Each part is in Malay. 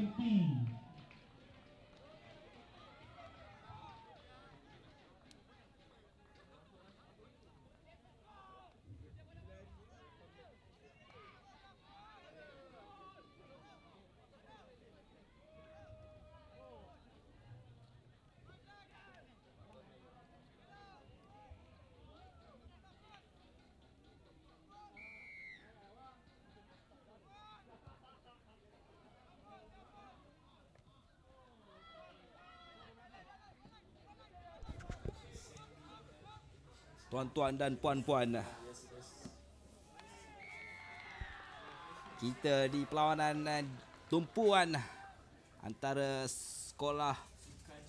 PIP. Tuan-tuan dan puan-puan, kita di perlawanan tumpuan antara Sekolah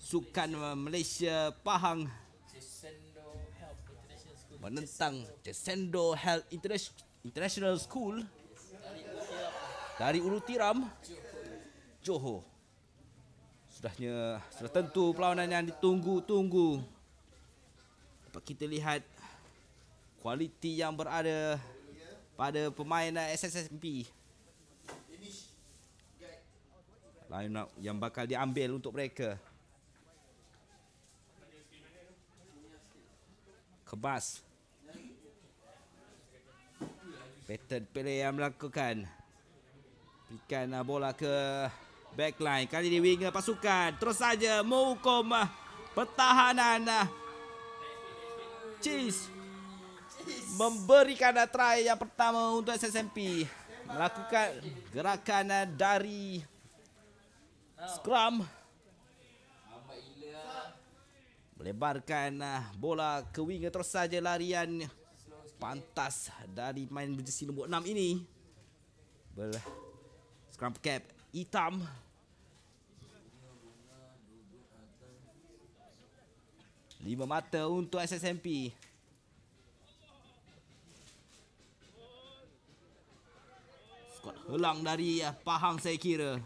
Sukan Malaysia Pahang menentang Crescendo Help International School dari Ulu Tiram, Johor. Sudah tentu perlawanan yang ditunggu-tunggu. Dapat kita lihat kualiti yang berada pada pemain SSMP. Line up yang bakal diambil untuk mereka. Kebas. Pattern play yang melakukan. Berikan bola ke backline. Kali ini winger pasukan. Terus saja menghukum pertahanan. Cheese memberikan try yang pertama untuk SSMP. Melakukan gerakan dari scrum, melebarkan bola ke winger. Terus saja larian pantas dari main jersey nombor 6 ini. Scrum cap hitam. Lima mata untuk SSMP. Skuad helang dari Pahang saya kira.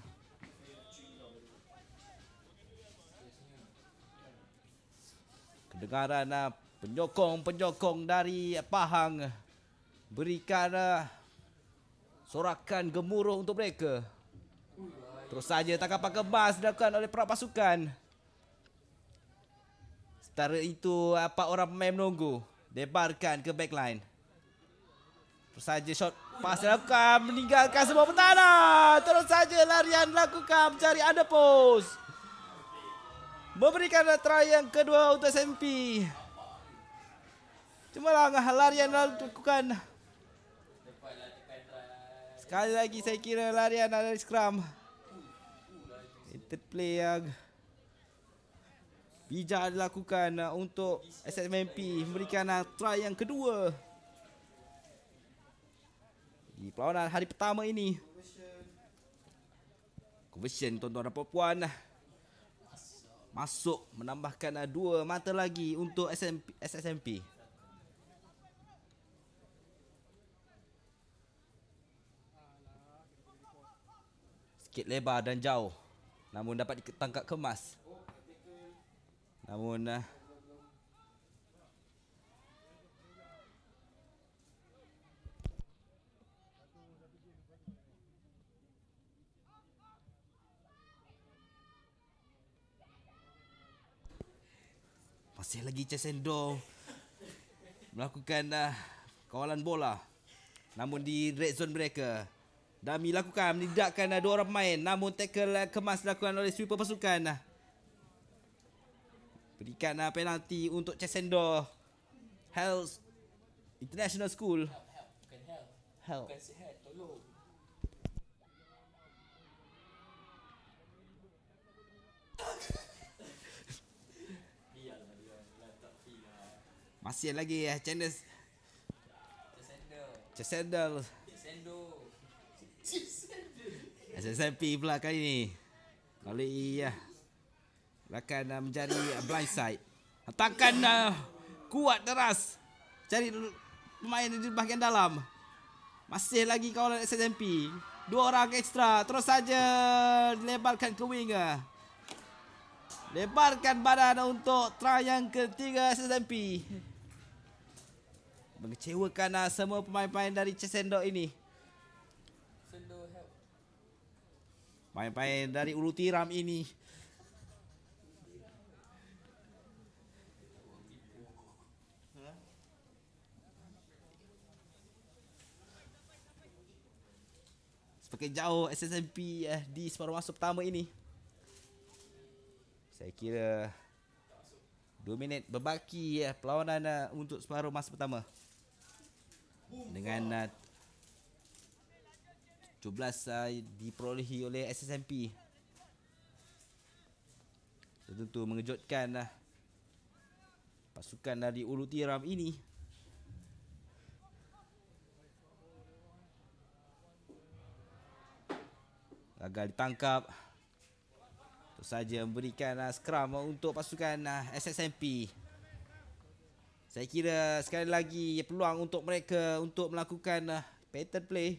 Kedengaran penyokong-penyokong dari Pahang berikan sorakan gemuruh untuk mereka. Terus saja tangkapan kemas dilakukan oleh perak pasukan. Sementara itu, 4 orang pemain menunggu. Debarkan ke backline. Terus saja shot pas dilakukan. Meninggalkan semua pertahanan. Terus saja larian lakukan mencari underpost. Memberikan try yang kedua untuk SMP. Cuma larian lakukan. Sekali lagi saya kira larian dari scrum. Interplay yang bijak dilakukan untuk SSMP. Memberikan try yang kedua di perlawanan hari pertama ini. Conversion tuan-tuan dan puan-puan. Masuk menambahkan 2 mata lagi untuk SSMP. Sikit lebar dan jauh, namun dapat ditangkap kemas. Namun masih lagi Crescendo melakukan kawalan bola. Namun di red zone mereka, Dami lakukan menidakkan 2 orang pemain. Namun tackle kemas dilakukan oleh sweeper pasukan. Berikan penalti untuk Crescendo Help International School. Help. Masih lagi Crescendo. SSMP pula kali ni. Kali ya. Akan menjadi blindside. Hantarkan kuat teras. Cari pemain di bahagian dalam. Masih lagi kawalan SSMP. 2 orang ekstra. Terus saja lebarkan ke winger. Lebarkan badan untuk try yang ketiga SSMP. Mengecewakan semua pemain-pemain dari Crescendo ini. Main-main dari Ulu Tiram ini. Semakin jauh SSMP di separuh masuk pertama ini. Saya kira 2 minit berbaki perlawanan untuk separuh masuk pertama. Dengan 17 diperolehi oleh SSMP. Tentu mengejutkan pasukan dari Ulu Tiram ini. Gagal ditangkap. Terus saja memberikan skram untuk pasukan SSMP. Saya kira sekali lagi peluang untuk mereka untuk melakukan pattern play.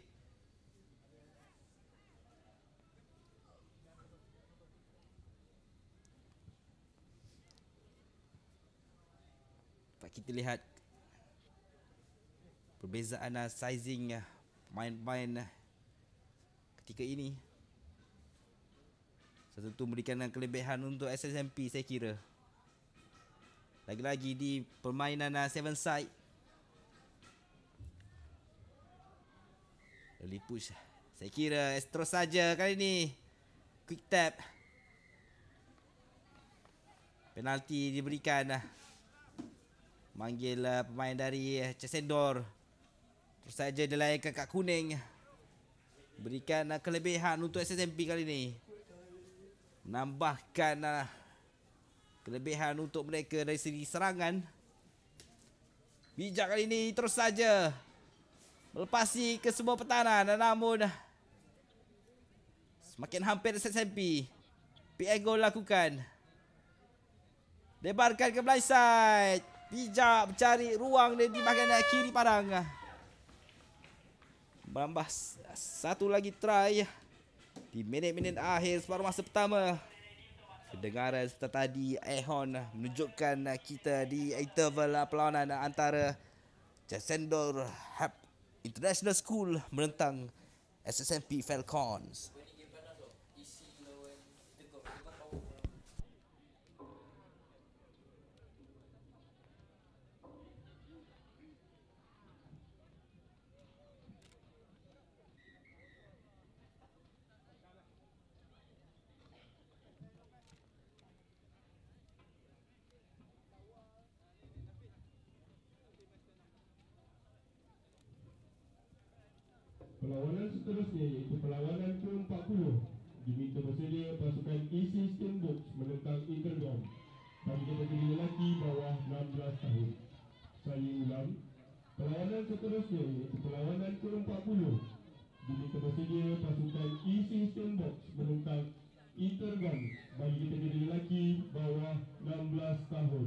Dapat kita lihat perbezaan sizing pemain-pemain ketika ini. Tentu memberikan kelebihan untuk SSMP saya kira. Lagi-lagi di permainan 7 side. Early push. Saya kira terus saja kali ini. Quick tap. Penalti diberikan. Manggil pemain dari Crescendo. Terus saja dilayankan kad kuning. Berikan kelebihan untuk SSMP kali ini. Menambahkan kelebihan untuk mereka dari segi serangan. Bijak kali ini terus saja melepasi ke semua pertahanan, namun semakin hampir SSMP. Piego lakukan. Lebarkan ke blind side. Bijak mencari ruang di bahagian kiri Padang. Berambah satu lagi try di minit-minit akhir separuh masa pertama. Pendengaran setelah tadi Ehon menunjukkan kita di interval perlawanan antara Crescendo Help International School menentang SSMP Falcons. Perlawanan seterusnya iaitu perlawanan ke-40 diminta bersedia pasukan E-System Box menentang Interban bagi kategori lelaki bawah 16 tahun. Saya ulang, perlawanan seterusnya iaitu perlawanan ke-40 diminta bersedia pasukan E-System Box menentang Interban bagi kategori lelaki bawah 16 tahun.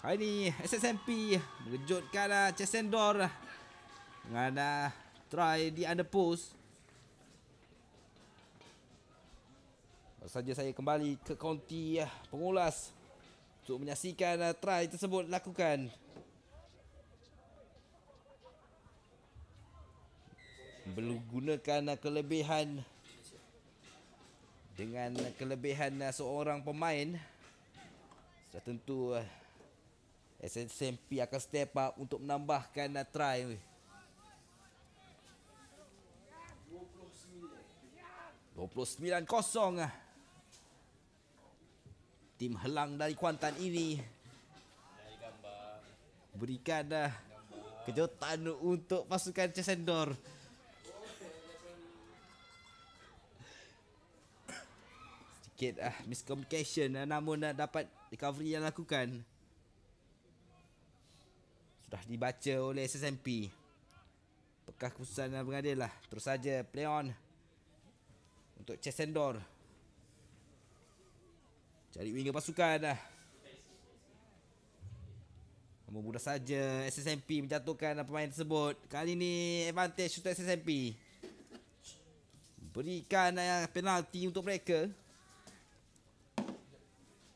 Kali ini SSMP mengejutkan Crescendo dengan try di under post. Baru saja saya kembali ke konti pengulas untuk menyaksikan try tersebut lakukan. Belum gunakan kelebihan dengan kelebihan seorang pemain, sudah tentu SSMP akan step up untuk menambahkan try. Weh. 29-0 ah. Tim helang dari Kuantan ini berikan kejutan untuk pasukan Crescendo. Sedikit miscommunication, namun dapat recovery yang lakukan. Sudah dibaca oleh SSMP. Pekah keputusan pengadil lah. Terus saja play on untuk Crescendo. Cari winger pasukan. Mudah saja SSMP menjatuhkan pemain tersebut. Kali ini advantage untuk SSMP. Berikan penalti untuk mereka.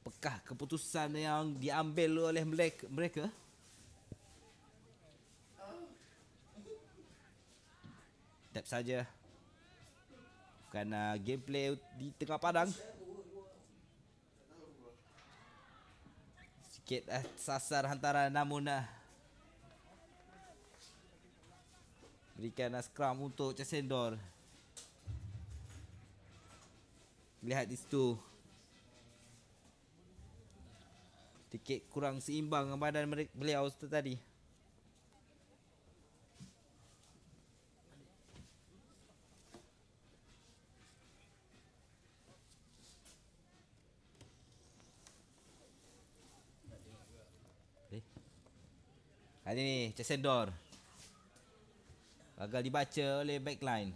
Pekah keputusan yang diambil oleh mereka. Tap saja. Bukan gameplay di tengah padang. Sikit sasar hantaran, namun berikan scrum untuk Crescendo. Lihat di situ, sedikit kurang seimbang badan beliau tadi. Hari ni Crescendo gagal dibaca oleh backline.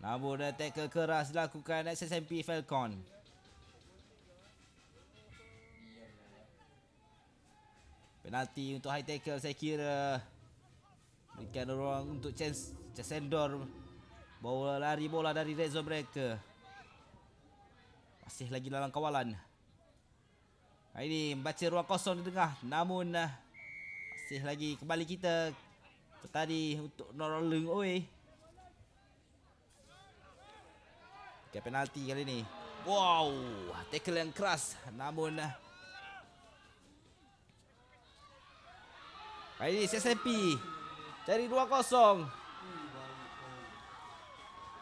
Namun tackle keras dilakukan SSMP Falcon. Penalti untuk high tackle, saya kira berikan ruang untuk Crescendo bawa lari bola dari red zone mereka. Masih lagi dalam kawalan. Ini membaca ruang kosong di tengah, namun masih lagi kembali kita tadi untuk Norolung away. Okay, penalti kali ini. Wow, tackle yang keras, namun kali ini SSMP cari ruang kosong.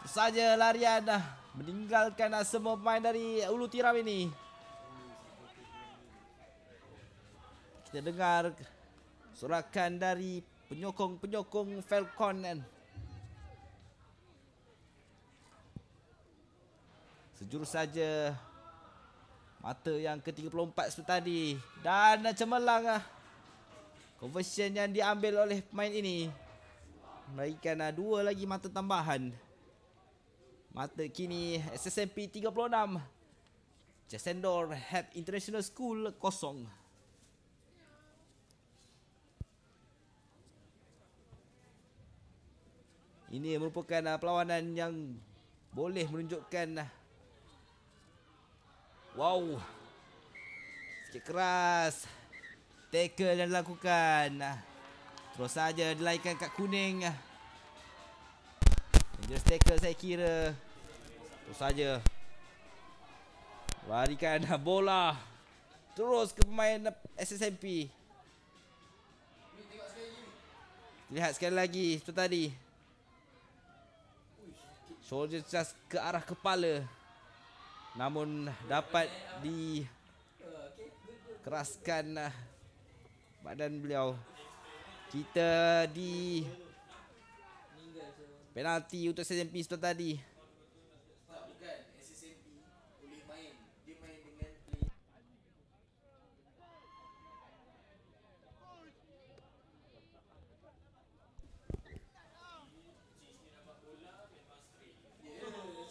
Terus saja larian meninggalkan semua pemain dari Ulu Tiram ini. Kita dengar sorakan dari penyokong-penyokong Falcon kan. Sejurus saja mata yang ke-34 seperti tadi, dan cemerlang conversion yang diambil oleh pemain ini. Memberikan dua lagi mata tambahan. Mata kini SSMP 36, Crescendo Help International School 0. Ini merupakan perlawanan yang boleh menunjukkan. Wow, sikit keras tackle yang dilakukan. Terus saja dilaikan kad kuning. Dangerous tackle saya kira. Terus saja larikan bola terus ke pemain SSMP. Lihat sekali lagi seperti tadi. Soldier just ke arah kepala, namun dapat dikeraskan badan beliau. Kita di penalti untuk SSMP seperti tadi.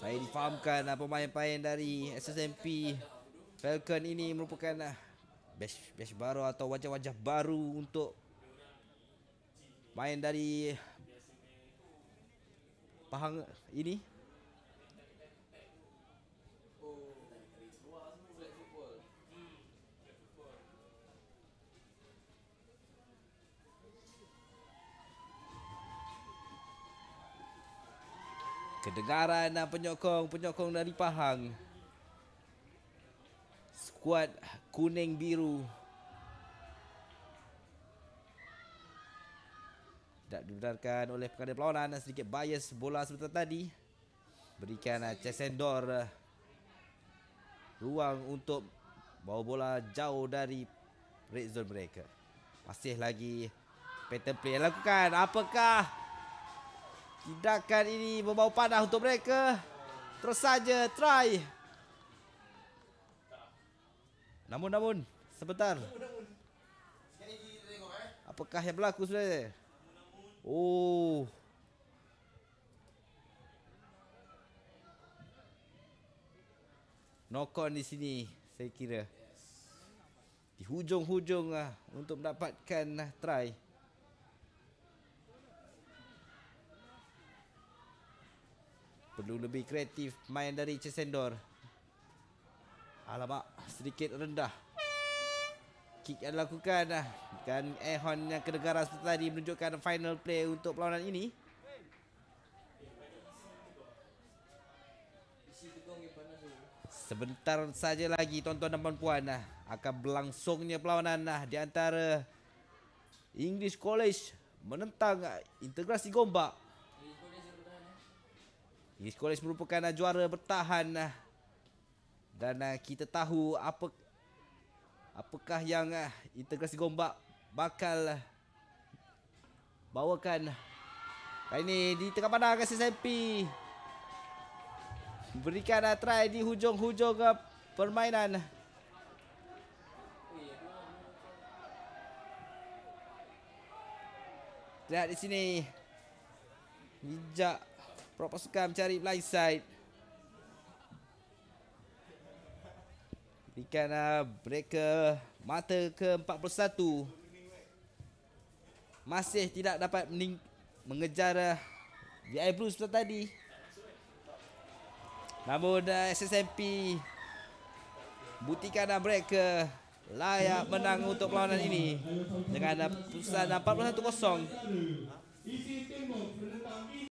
Saya difahamkan pemain-pemain dari SSMP Falcon ini merupakan batch baru atau wajah-wajah baru untuk main dari Pahang ini. Kedengaran penyokong-penyokong dari Pahang. Skuad kuning biru. Tak dibenarkan oleh pekada perlawanan. Sedikit bias bola sebentar tadi. Berikan Crescendo ruang untuk bawa bola jauh dari red zone mereka. Masih lagi pattern play yang lakukan. Apakah tindakan ini membawa panah untuk mereka? Terus saja try. Namun sebentar. Apakah yang berlaku sebenarnya? Oh. Knock-on di sini saya kira. Di hujung-hujung untuk mendapatkan try. Perlu lebih kreatif main dari Crescendo. Alamak, sedikit rendah. Kick yang dilakukan dan Ehon yang kedengaran seperti tadi menunjukkan final play untuk perlawanan ini. Sebentar saja lagi tuan-tuan dan puan-puan akan berlangsungnya perlawanan di antara English College menentang Integrasi Gombak. English College merupakan juara bertahan dan kita tahu apakah yang Integrasi Gombak bakal bawakan. Kali ini di tengah pandang SMP. Berikan try di hujung-hujung permainan. Lihat di sini. Bijak Propasukan mencari blind side. Kerana mereka mata ke-41 masih tidak dapat mengejar VI Blues seperti tadi. Namun SSMP buktikan mereka layak menang untuk perlawanan ini dengan putusan 41-0.